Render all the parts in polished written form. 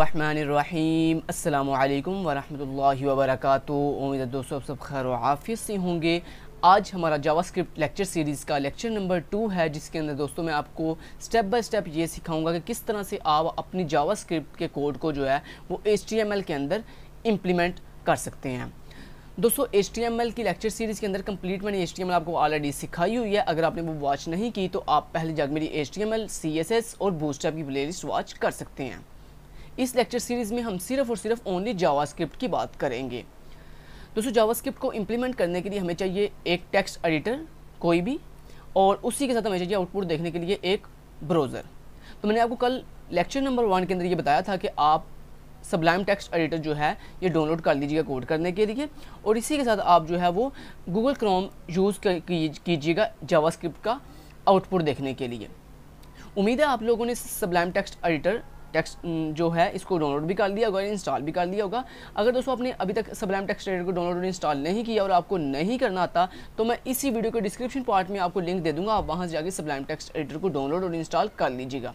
रहमानिर्रहीम अस्सलामुअलैकुम वरहमतुल्लाहि वबरकातुहू। उम्मीद है दोस्तों आप सब खैर और आफियत से होंगे। आज हमारा जावास्क्रिप्ट लेक्चर सीरीज़ का लेक्चर नंबर 2 है, जिसके अंदर दोस्तों मैं आपको स्टेप बाय स्टेप ये सिखाऊंगा कि किस तरह से आप अपनी जावास्क्रिप्ट के कोड को जो है वो HTML के अंदर इम्प्लीमेंट कर सकते हैं। दोस्तों HTML की लेक्चर सीरीज़ के अंदर कंप्लीट मैंने HTML आपको ऑलरेडी सिखाई हुई है। अगर आपने वो वॉच नहीं की तो आप पहले जाकर मेरी HTML, CSS और बूटस्ट्रैप की प्लेलिस्ट वॉच कर सकते हैं। इस लेक्चर सीरीज़ में हम सिर्फ और सिर्फ ओनली जावास्क्रिप्ट की बात करेंगे। दोस्तों जावास्क्रिप्ट को इम्प्लीमेंट करने के लिए हमें चाहिए एक टेक्स्ट एडिटर कोई भी, और उसी के साथ हमें चाहिए आउटपुट देखने के लिए एक ब्राउज़र। तो मैंने आपको कल लेक्चर नंबर 1 के अंदर ये बताया था कि आप सबलाइम टेक्स्ट एडिटर जो है ये डाउनलोड कर लीजिएगा कोड करने के लिए, और इसी के साथ आप जो है वो गूगल क्रोम यूज़ कीजिएगा जावास्क्रिप्ट का आउटपुट देखने के लिए। उम्मीद है आप लोगों ने सबलाइम टेक्स्ट एडिटर टेक्स्ट जो है इसको डाउनलोड भी कर लिया होगा, इंस्टॉल भी कर लिया होगा। अगर दोस्तों आपने अभी तक सबलाइम टेक्स्ट एडिटर को डाउनलोड और इंस्टॉल नहीं किया और आपको नहीं करना आता तो मैं इसी वीडियो के डिस्क्रिप्शन पार्ट में आपको लिंक दे दूँगा, आप वहाँ से जाकर सबलाइम टेक्स्ट एडिटर को डाउनलोड और इंस्टॉल कर लीजिएगा।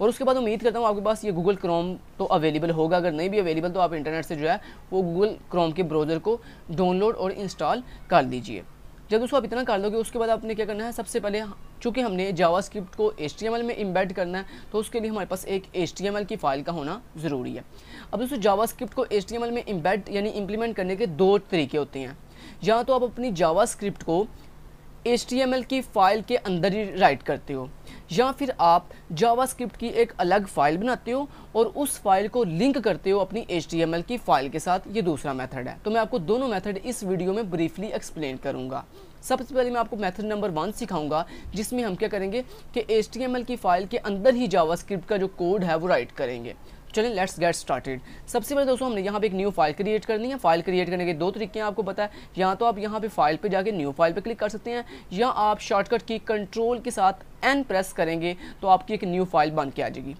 और उसके बाद उम्मीद करता हूँ आपके पास ये गूगल क्रोम तो अवेलेबल होगा, अगर नहीं भी अवेलेबल तो आप इंटरनेट से जो है वो गूगल क्रोम के ब्राउज़र को डाउनलोड और इंस्टॉल कर लीजिए। जब दोस्तों आप इतना कर लोगे उसके बाद आपने क्या करना है, सबसे पहले चूँकि हमने जावास्क्रिप्ट को HTML में एम्बेड करना है तो उसके लिए हमारे पास एक HTML की फ़ाइल का होना ज़रूरी है। अब दोस्तों जावास्क्रिप्ट को HTML में एम्बेड यानी इम्प्लीमेंट करने के 2 तरीके होते हैं। या तो आप अपनी जावास्क्रिप्ट को HTML की फ़ाइल के अंदर ही राइट करते हो, या फिर आप जावास्क्रिप्ट की एक अलग फ़ाइल बनाते हो और उस फाइल को लिंक करते हो अपनी HTML की फ़ाइल के साथ। ये दूसरा मेथड है। तो मैं आपको दोनों मेथड इस वीडियो में ब्रीफली एक्सप्लेन करूँगा। सबसे पहले मैं आपको मेथड नंबर 1 सिखाऊंगा, जिसमें हम क्या करेंगे कि HTML की फ़ाइल के अंदर ही जावास्क्रिप्ट का जो कोड है वो राइट करेंगे। चलिए लेट्स गेट स्टार्टेड। सबसे पहले दोस्तों हमने यहाँ पे एक न्यू फाइल क्रिएट करनी है। फाइल क्रिएट करने के 2 तरीके हैं, आपको पता है। या तो आप यहाँ पे फाइल पे जाके न्यू फाइल पे क्लिक कर सकते हैं, या आप शॉर्टकट की कंट्रोल के साथ N प्रेस करेंगे तो आपकी एक न्यू फाइल बन के आ जाएगी।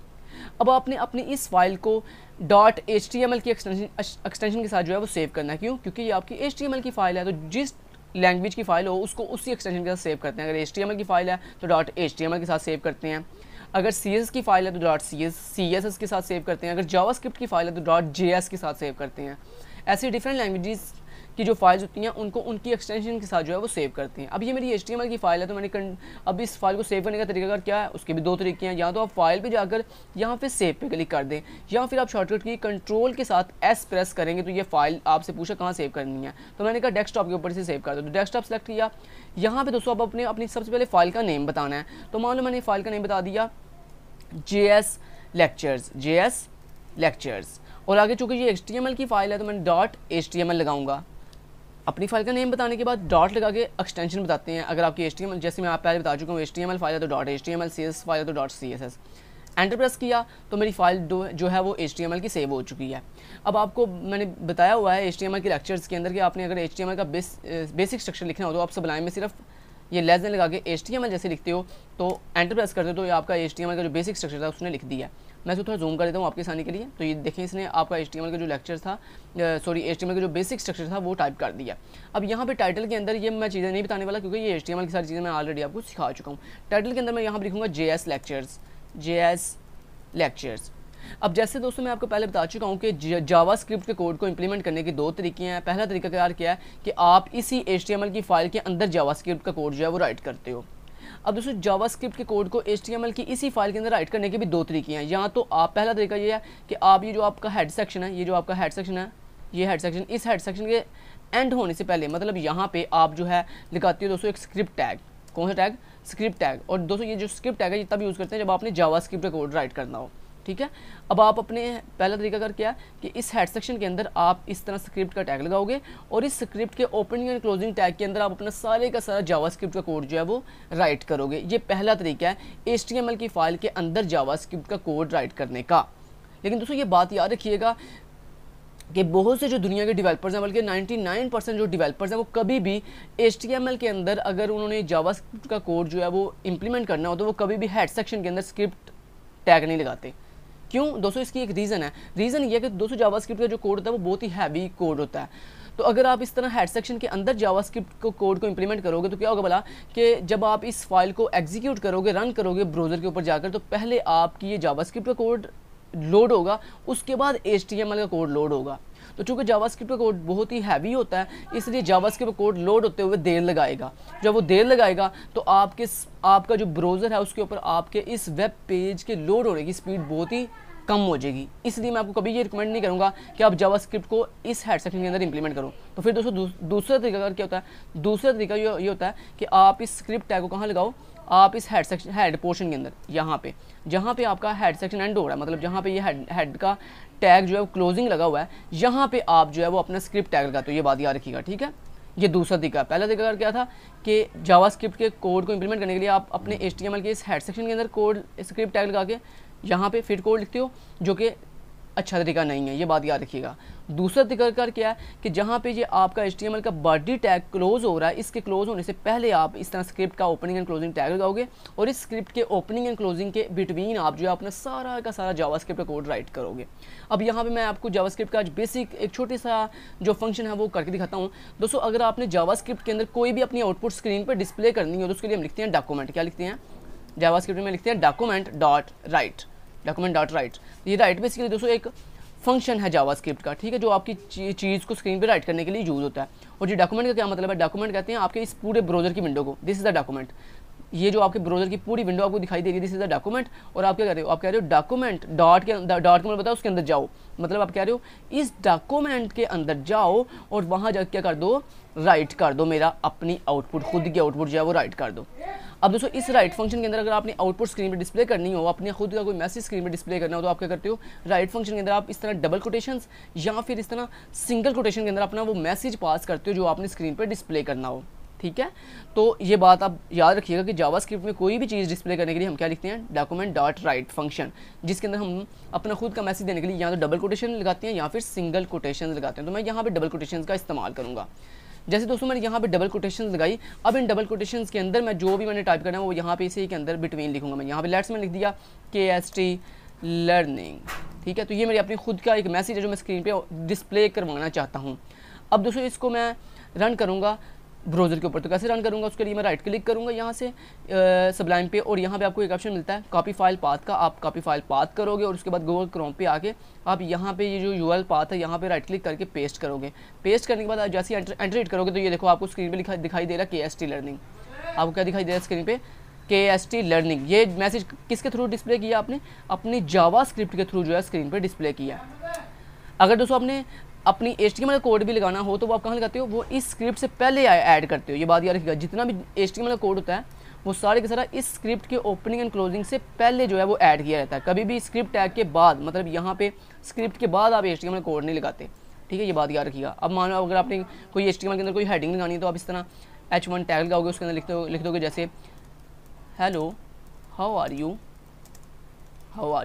अब आपने अपनी इस फाइल को .html की एक्सटेंशन के साथ जो है वो सेव करना है। क्यों? क्योंकि ये आपकी HTML की फ़ाइल है, तो जिस लैंग्वेज की फ़ाइल हो उसको उसी एक्सटेंशन के साथ सेव करते हैं। अगर HTML की फ़ाइल है तो .html के साथ सेव करते हैं, अगर CSS की फ़ाइल है तो .css के साथ सेव करते हैं, अगर जावास्क्रिप्ट की फ़ाइल है तो .js के साथ सेव करते हैं। ऐसे डिफरेंट लैंग्वेजेस की जो फाइल्स होती हैं उनको उनकी एक्सटेंशन के साथ जो है वो सेव करते हैं। अब ये मेरी HTML की फ़ाइल है तो मैंने अब इस फाइल को सेव करने का तरीकाकार क्या है, उसके भी 2 तरीके हैं। या तो आप फाइल पे जाकर यहाँ पे सेव पे क्लिक कर दें, या फिर आप शॉर्टकट की कंट्रोल के साथ S प्रेस करेंगे तो ये फाइल आपसे पूछा कहाँ सेव करनी है, तो मैंने कहा डेस्कटॉप के ऊपर से सेव कर दो, तो डेस्कटॉप सेलेक्ट किया। यहाँ पर दोस्तों आप अपने अपनी सबसे पहले फाइल का नेम बताना है। तो मान लो मैंने फाइल का नेम बता दिया JS लेक्चर्स, और आगे चूँकि ये HTML की फ़ाइल है तो मैंने .html लगाऊंगा। अपनी फाइल का नेम बताने के बाद डॉट लगा के एक्सटेंशन बताते हैं। अगर आपकी HTML, जैसे मैं आप पहले बता चुका हूँ, HTMl फाइल है तो .html, CSS फाइल है तो .css। एंटर प्रेस किया तो मेरी फाइल जो है वो HTML की सेव हो चुकी है। अब आपको मैंने बताया हुआ है HTML के लेक्चर्स के अंदर कि आपने अगर HTMल का बेसिक स्ट्रक्चर लिखना हो तो आप सबलाइन में सिर्फ ये लेस देन लगा के HTML जैसे लिखते हो तो एंटर प्रेस करते हो तो ये आपका HTML का जो बेसिक स्ट्रक्चर था उसने लिख दिया। मैं इसको थोड़ा जूम कर देता हूँ आपकी आसानी के लिए। तो ये देखें, इसने आपका HTML का जो लेक्चर था HTML का जो बेसिक स्ट्रक्चर था वो टाइप कर दिया। अब यहाँ पे टाइटल के अंदर ये मैं चीज़ें नहीं बताने वाला क्योंकि ये HTML की सारी चीज़ें मैं ऑलरेडी आपको सिखा चुका हूँ। टाइटल के अंदर मैं यहाँ पर लिखूँगा JS लेक्चर्स। अब जैसे दोस्तों मैं आपको पहले बता चुका हूँ कि जावास्क्रिप्ट के कोड को इंप्लीमेंट करने के 2 तरीके हैं। पहला तरीका क्या है कि आप इसी HTML की फ़ाइल के अंदर जावास्क्रिप्ट का कोड जो है वो राइट करते हो। अब दोस्तों जावास्क्रिप्ट के कोड को HTML की इसी फाइल के अंदर राइट करने के भी 2 तरीके हैं। या तो आप पहला तरीका ये है कि आप ये जो आपका हेड सेक्शन है इस हेड सेक्शन के एंड होने से पहले, मतलब यहाँ पे आप जो है लगाते हो दोस्तों एक स्क्रिप्ट टैग। कौन सा टैग? Script tag. और दोस्तों ये जो स्क्रिप्ट टैग है ये तब यूज़ करते हैं जब आपने जावास्क्रिप्ट का कोड राइट करना हो, ठीक है। अब आप अपने पहला तरीका कर क्या कि इस हेड सेक्शन के अंदर आप इस तरह स्क्रिप्ट का टैग लगाओगे और इस स्क्रिप्ट के ओपनिंग एंड क्लोजिंग टैग के अंदर आप अपना सारे का सारा जावास्क्रिप्ट का कोड जो है वो राइट करोगे। ये पहला तरीका है HTML की फ़ाइल के अंदर जावास्क्रिप्ट का कोड राइट करने का। लेकिन दोस्तों ये बात याद रखिएगा कि बहुत से जो दुनिया के डेवलपर्स हैं, बल्कि 99% जो डेवलपर्स हैं वो कभी भी HTML के अंदर अगर उन्होंने जावास्क्रिप्ट का कोड जो है वो इम्प्लीमेंट करना हो तो वो कभी भी हेड सेक्शन के अंदर स्क्रिप्ट टैग नहीं लगाते। क्यों दोस्तों? इसकी एक रीज़न है। रीज़न ये है कि दोस्तों जावास्क्रिप्ट का जो कोड होता है वो बहुत ही हैवी कोड होता है। तो अगर आप इस तरह हेड सेक्शन के अंदर जावास्क्रिप्ट को कोड को इंप्लीमेंट करोगे तो क्या होगा भला कि जब आप इस फाइल को एग्जीक्यूट करोगे, रन करोगे ब्राउज़र के ऊपर जाकर, तो पहले आपकी ये जावास्क्रिप्ट का कोड लोड होगा, उसके बाद HTML का कोड लोड होगा। तो चूँकि जावास्क्रिप्ट का कोड बहुत ही हैवी होता है, इसलिए जावास्क्रिप्ट का कोड लोड होते हुए देर लगाएगा। जब वो देर लगाएगा तो आपके आपका जो ब्राउज़र है उसके ऊपर आपके इस वेब पेज के लोड होने की स्पीड बहुत ही कम हो जाएगी। इसलिए मैं आपको कभी ये रिकमेंड नहीं करूँगा कि आप जावास्क्रिप्ट को इस हेड सेक्शन के अंदर इंप्लीमेंट करो। तो फिर दोस्तों दूसरा तरीका क्या होता है? दूसरा तरीका ये होता है कि आप इस स्क्रिप्ट टैग को कहाँ लगाओ? आप इस हेड सेक्शन, हेड पोर्शन के अंदर, यहाँ पे, जहाँ पे आपका हेड सेक्शन एंड हो रहा है, मतलब जहाँ पे ये हेड का टैग जो है वो क्लोजिंग लगा हुआ है, यहाँ पे आप जो है वो अपना स्क्रिप्ट टैग लगाते हो। ये बात याद रखिएगा, ठीक है? ये दूसरा तरीका। पहला तरीका क्या था कि जावास्क्रिप्ट के कोड को इंप्लीमेंट करने के लिए आप अपने HTML के इस हेड सेक्शन के अंदर कोड स्क्रिप्ट टैग लगा के यहाँ पे फिर कोड लिखते हो, जो कि अच्छा तरीका नहीं है, ये बात याद रखिएगा। दूसरा तरीका क्या है कि जहाँ पे ये आपका HTML का बॉडी टैग क्लोज हो रहा है, इसके क्लोज होने से पहले आप इस तरह स्क्रिप्ट का ओपनिंग एंड क्लोजिंग टैग लगाओगे और इस स्क्रिप्ट के ओपनिंग एंड क्लोजिंग के बिटवीन आप जो है अपना सारा का सारा जावास्क्रिप्ट का कोड राइट करोगे। अब यहाँ पे मैं आपको जावास्क्रिप्ट का आज बेसिक एक छोटे सा जो फंक्शन है वो करके दिखाता हूँ। दोस्तों अगर आपने जावास्क्रिप्ट के अंदर कोई भी अपनी आउटपुट स्क्रीन पर डिस्प्ले करनी हो तो उसके लिए हम लिखते हैं डॉक्यूमेंट। क्या लिखते हैं? जावास्क्रिप्ट में लिखते हैं document.write। document.write ये राइट बेसिकली दोस्तों एक फंक्शन है जावास्क्रिप्ट का, ठीक है, जो आपकी चीज़ को स्क्रीन पे राइट करने के लिए यूज़ होता है। और ये डॉक्यूमेंट का क्या मतलब है? डॉक्यूमेंट कहते हैं आपके इस पूरे ब्राउज़र की विंडो को, दिस इज़ द डॉक्यूमेंट। ये जो आपके ब्राउज़र की पूरी विंडो आपको दिखाई दे रही है, दिस इज़ द डॉक्यूमेंट। और आप क्या कह रहे हो? आप कह रहे हो डॉक्यूमेंट डॉट के अंदर, डॉट मतलब बताओ उसके अंदर जाओ, मतलब आप कह रहे हो इस डॉक्यूमेंट के अंदर जाओ और वहाँ जाकर क्या कर दो? राइट कर दो मेरा अपनी आउटपुट, खुद की आउटपुट जो है वो राइट कर दो। अब दोस्तों इस राइट फंक्शन के अंदर अगर आपने आउटपुट स्क्रीन पर डिस्प्ले करनी हो, अपने खुद का कोई मैसेज स्क्रीन पर डिस्प्ले करना हो, तो आप क्या करते हो? राइट फंक्शन के अंदर आप इस तरह डबल कोटेशंस या फिर इस तरह सिंगल कोटेशन के अंदर अपना वो मैसेज पास करते हो जो आपने स्क्रीन पर डिस्प्ले करना हो, ठीक है? तो ये बात आप याद रखिएगा कि जावास्क्रिप्ट में कोई भी चीज़ डिस्प्ले करने के लिए हम क्या लिखते हैं? डॉक्यूमेंट डॉट राइट फंक्शन, जिसके अंदर हम अपना खुद का मैसेज देने के लिए या तो डबल कोटेशन लगाते हैं या फिर सिंगल कोटेशन लगाते हैं। तो मैं यहाँ पर डबल कोटेशन का इस्तेमाल करूँगा। जैसे दोस्तों मैंने यहाँ पे डबल कोटेशंस लगाई, अब इन डबल कोटेशंस के अंदर मैं जो भी मैंने टाइप करना है वो यहाँ पे इसी के अंदर बिटवीन लिखूंगा। मैं यहाँ पे लेट्स में लिख दिया KST लर्निंग, ठीक है? तो ये मेरी अपनी खुद का एक मैसेज है जो मैं स्क्रीन पे डिस्प्ले करवाना चाहता हूँ। अब दोस्तों इसको मैं रन करूँगा ब्राउज़र के ऊपर। तो कैसे रन करूँगा? उसके लिए मैं राइट क्लिक करूँगा यहाँ से सबलाइन पे, और यहाँ पे आपको एक ऑप्शन मिलता है कॉपी फाइल पाथ का। आप कॉपी फाइल पाथ करोगे और उसके बाद गूगल क्रोम पे आके आप यहाँ पे ये जो URL पाथ है यहाँ पे राइट क्लिक करके पेस्ट करोगे। पेस्ट करने के बाद आप जैसे एंट्री करोगे तो ये देखो आपको स्क्रीन पर दिखाई दे रहा है KST लर्निंग। आपको क्या दिखाई दे रहा है स्क्रीन पर? KST learning. ये मैसेज किसके थ्रू डिस्प्ले किया आपने? अपनी जावास्क्रिप्ट के थ्रू जो है स्क्रीन पर डिस्प्ले किया। अगर दोस्तों आपने अपनी HTML कोड भी लगाना हो तो वो आप कहाँ लगाते हो? वो इस स्क्रिप्ट से पहले ऐड करते हो। ये बात याद रखिएगा, जितना भी HTML कोड होता है वो सारे का सारा इस स्क्रिप्ट के ओपनिंग एंड क्लोजिंग से पहले जो है वो ऐड किया जाता है। कभी भी स्क्रिप्ट टैग के बाद, मतलब यहाँ पे स्क्रिप्ट के बाद आप HTML कोड नहीं लगाते, ठीक है? ये बात याद रखिएगा। अब मान लो अगर आपने कोई HTML के अंदर कोई हेडिंग लगानी है तो आप इस तरह H1 टैग लगाओगे, उसके अंदर लिख दोगे जैसे हेलो हाउ आर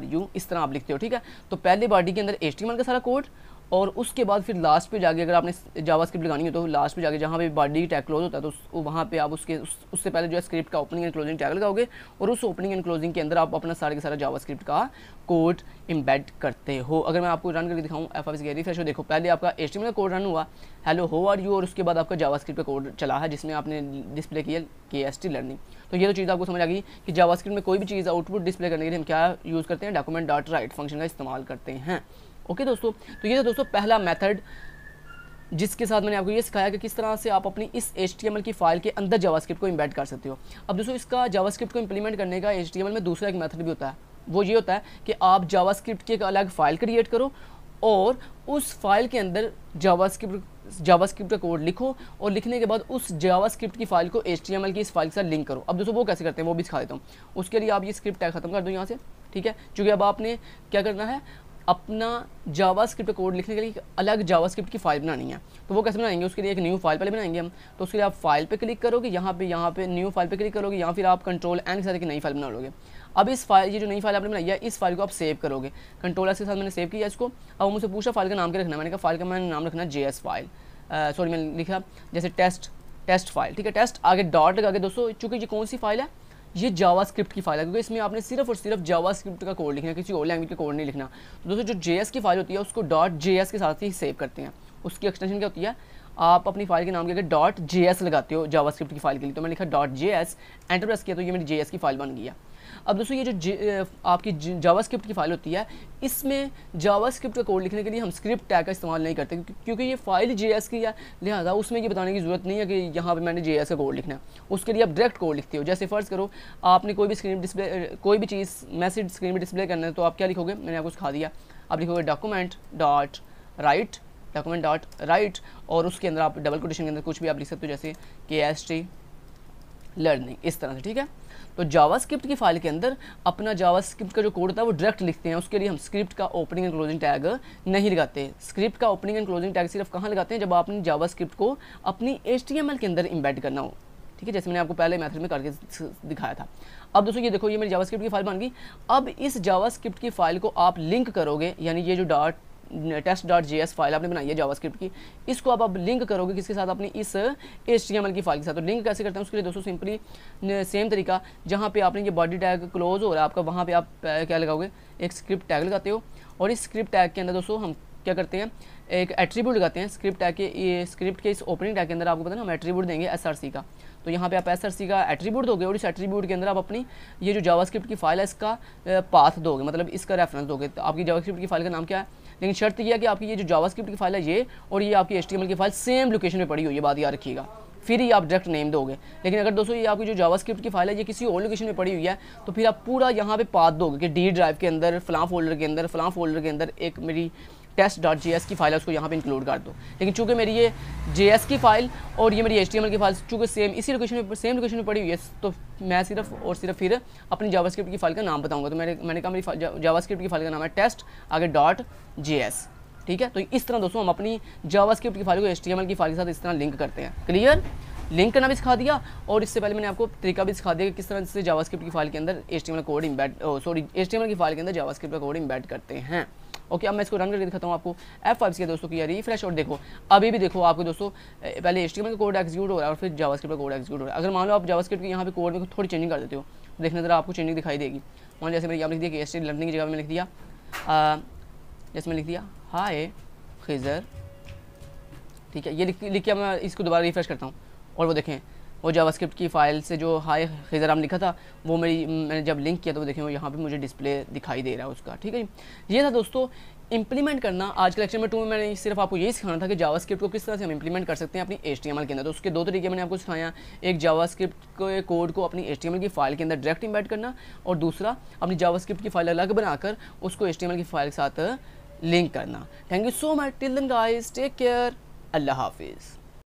यू, इस तरह आप लिखते हो, ठीक है? तो पहले बॉडी के अंदर HTML का सारा कोड और उसके बाद फिर लास्ट पे जाके, अगर आपने जावास्क्रिप्ट लगानी हो तो लास्ट पे जाके जहाँ पे बॉडी टैग क्लोज होता है तो वहाँ पे आप उससे पहले जो है स्क्रिप्ट का ओपनिंग एंड क्लोजिंग टैग लगाओगे और उस ओपनिंग एंड क्लोजिंग के अंदर आप अपना सारे का सारा जावास्क्रिप्ट का कोड इम्बेड करते हो। अगर मैं आपको रन करके दिखाऊँ F5 से रिफ्रेश हो, देखो पहले आपका HTML कोड रन हुआ हेलो हाउ आर यू और उसके बाद आपका जावास्क्रिप्ट का कोड चला है जिसमें आपने डिस्प्ले किया KST लर्निंग। तो ये तो चीज़ आपको समझ आ गई कि जावास्क्रिप्ट में कोई भी चीज़ आउटपुट डिस्प्ले करने के लिए हम क्या यूज़ करते हैं? डॉक्यूमेंट डॉट राइट फंक्शन का इस्तेमाल करते हैं। ओके दोस्तों, तो ये था दोस्तों पहला मेथड जिसके साथ मैंने आपको ये सिखाया कि किस तरह से आप अपनी इस HTML की फाइल के अंदर जावास्क्रिप्ट को इम्बेड कर सकते हो। अब दोस्तों इसका जावास्क्रिप्ट को इंप्लीमेंट करने का HTML में दूसरा एक मेथड भी होता है। वो ये होता है कि आप जावास्क्रिप्ट की एक अलग फाइल क्रिएट करो और उस फाइल के अंदर जावास्क्रिप्ट का कोड लिखो और लिखने के बाद उस जावास्क्रिप्ट की फाइल को HTML की इस फाइल के साथ लिंक करो। अब दोस्तों वो कैसे करते हैं वो भी सिखा देता हूँ। उसके लिए आप ये स्क्रिप्ट टैग खत्म कर दो यहाँ से, ठीक है? क्योंकि अब आपने क्या करना है, अपना जावास्क्रिप्ट कोड लिखने के लिए अलग जावास्क्रिप्ट की फाइल बनानी है। तो वो कैसे बनाएंगे? उसके लिए एक न्यू फाइल पहले बनाएंगे हम। तो उसके लिए आप फाइल पे क्लिक करोगे, यहाँ पे न्यू फाइल पे क्लिक करोगे या फिर आप Ctrl+N के साथ एक नई फाइल बना लोगे। अब इस फाइल, ये जो नई फाइल आपने बनाई है, इस फाइल को आप सेव करोगे। Ctrl+S के साथ मैंने सेव किया इसको। अब मुझसे पूछा फाइल का नाम क्या रखना, मैंने कहा फाइल का मैंने नाम रखना JS फाइल, सॉरी मैंने लिखा जैसे टेस्ट फाइल, ठीक है? टेस्ट आगे डॉट लगा के दोस्तों, चूँकि ये कौन सी फाइल है? ये जावास्क्रिप्ट की फाइल है, क्योंकि इसमें आपने सिर्फ और सिर्फ जावास्क्रिप्ट का कोड लिखना है, किसी और लैंग्वेज का कोड नहीं लिखना। तो दोस्तों जो JS की फाइल होती है उसको .js के साथ ही सेव करते हैं। उसकी एक्सटेंशन क्या होती है? आप अपनी फाइल के नाम के आगे .js लगाते हो जावास्क्रिप्ट की फाइल के लिए। तो मैंने लिखा .js, एंटर प्रेस किया तो ये मेरी JS की फाइल बन गई है। अब दोस्तों ये जो आपकी जावास्क्रिप्ट की फाइल होती है, इसमें जावास्क्रिप्ट का कोड लिखने के लिए हम स्क्रिप्ट टैग का इस्तेमाल नहीं करते, क्योंकि ये फाइल जेएस की है, लिहाजा उसमें ये बताने की ज़रूरत नहीं है कि यहाँ पे मैंने जेएस का कोड लिखना है। उसके लिए आप डायरेक्ट कोड लिखते हो। जैसे फ़र्ज़ करो आपने कोई भी स्क्रीन डिस्प्ले, कोई भी चीज़ मैसेज स्क्रीन पर डिस्प्ले करना है, तो आप क्या लिखोगे, मैंने आपको सिखा दिया, आप लिखोगे डॉक्यूमेंट डॉट राइट और उसके अंदर आप डबल कोटेशन के अंदर कुछ भी आप लिख सकते हो, जैसे केएसटी लर्निंग, इस तरह से। ठीक है, तो जावास्क्रिप्ट की फाइल के अंदर अपना जावास्क्रिप्ट का जो कोड होता है वो डायरेक्ट लिखते हैं। उसके लिए हम स्क्रिप्ट का ओपनिंग एंड क्लोजिंग टैग नहीं लगाते। स्क्रिप्ट का ओपनिंग एंड क्लोजिंग टैग सिर्फ कहाँ लगाते हैं, जब आपने जावास्क्रिप्ट को अपनी HTML के अंदर इम्बेड करना हो। ठीक है, जैसे मैंने आपको पहले मेथड में करके दिखाया था। अब दोस्तों ये देखो, ये मेरी जावास्क्रिप्ट की फाइल बन गई। अब इस जावास्क्रिप्ट की फाइल को आप लिंक करोगे, यानी ये जो डॉट test.js फाइल आपने बनाई है जावास्क्रिप्ट की, इसको आप लिंक करोगे किसके साथ, अपनी इस HTML की फाइल के साथ। तो लिंक कैसे करते हैं, उसके लिए दोस्तों सिंपली सेम तरीका, जहाँ पे आपने ये बॉडी टैग क्लोज हो रहा है आपका, वहाँ पे आप क्या लगाओगे, एक स्क्रिप्ट टैग लगाते हो। और इस स्क्रिप्ट टैग के अंदर दोस्तों हम क्या करते हैं, एक एट्रीब्यूट लगाते हैं स्क्रिप्ट टैग के, स्क्रिप्ट के इस ओपनिंग टैग के अंदर। आपको पता है हम एट्रीब्यूट देंगे SRC का, तो यहाँ पे आप SRC का एट्रीब्यूट दोगे और इस एट्रीब्यूट के अंदर आप अपनी ये जो जावास्क्रिप्ट की फाइल है इसका पाथ दोगे, मतलब इसका रेफरेंस दोगे। तो आपकी जावास्क्रिप्ट की फाइल का नाम क्या है, लेकिन शर्त यह है कि आपकी ये जो जावास्क्रिप्ट की फाइल है ये और ये आपकी HTML की फाइल सेम लोकेशन में पड़ी हो, ये बात याद रखिएगा, फिर ही आप डायरेक्ट नेम दोगे। लेकिन अगर दोस्तों ये आपकी जो जावास्क्रिप्ट की फाइल है ये किसी और लोकेशन में पड़ी हुई है, तो फिर आप पूरा यहाँ पे पाथ दोगे कि डी ड्राइव के अंदर, फलां फोल्डर के अंदर, फलां फोल्डर के अंदर एक मेरी test.js की फाइल है, उसको यहाँ पे इंक्लूड कर दो। लेकिन चूंकि मेरी ये JS की फाइल और ये मेरी HTML की फाइल चूंकि सेम इसी लोकेशन में, सेम लोकेशन में पड़ी हुई है, तो मैं सिर्फ और सिर्फ फिर अपनी जावास्क्रिप्ट की फाइल का नाम बताऊँगा। तो मैंने कहा मेरी जावास्क्रिप्ट की फाइल का नाम है टेस्ट आगे .js। ठीक है, तो इस तरह दोस्तों हम अपनी जावास्क्रिप्ट की फाइल को HTML की फाइल के साथ इस तरह लिंक करते हैं। क्लियर, लिंक करना भी सिखा दिया, और इससे पहले मैंने आपको तरीका भी सिखा दिया कि किस तरह से जावास्क्रिप्ट की फाइल के अंदर HTML की फाइल के अंदर जावास्क्रिप्ट का कोड इम्बेड करते हैं। ओके, अब मैं इसको रन करके दिखाता हूँ आपको F5 से दोस्तों की रिफ्रेश, और देखो अभी भी देखो आपको दोस्तों पहले HTML का कोड एग्जीक्यूट हो रहा है और फिर जावास्क्रिप्ट का कोड एग्जीक्यूट हो रहा है। अगर मान लो आप जावास्क्रिप्ट के यहाँ पे कोड में थोड़ी चेंजिंग कर देते हो, देखने जरा आपको चेंजिंग दिखाई देगी। मान जैसे मैंने यहाँ लिख दिया KST लर्निंग की जगह में लिख दिया, जैसे मैं लिख दिया हाय खिजर। ठीक है, ये लिख के मैं इसको दोबारा रिफ्रेश करता हूँ और वो देखें वो जावास्क्रिप्ट की फाइल से जो हाय खिजर नाम लिखा था वो मैंने जब लिंक किया तो वो देखें वो यहाँ पे मुझे डिस्प्ले दिखाई दे रहा है उसका। ठीक है, ये था दोस्तों इंप्लीमेंट करना। आज के लेक्चर में 2 में मैंने सिर्फ आपको यही सिखाना था कि जावास्क्रिप्ट को किस तरह से हम इंप्लीमेंट कर सकते हैं अपनी HTML के अंदर। तो उसके 2 तरीके मैंने आपको सिखाया, एक जावास्क्रिप्ट के कोड को अपनी HTML की फाइल के अंदर डायरेक्ट इम्बेड करना, और दूसरा अपनी जावास्क्रिप्ट की फाइल अलग बनाकर उसको HTML की फाइल के साथ लिंक करना। Thank you so much, till then guys, take care, अल्लाह हाफिज़।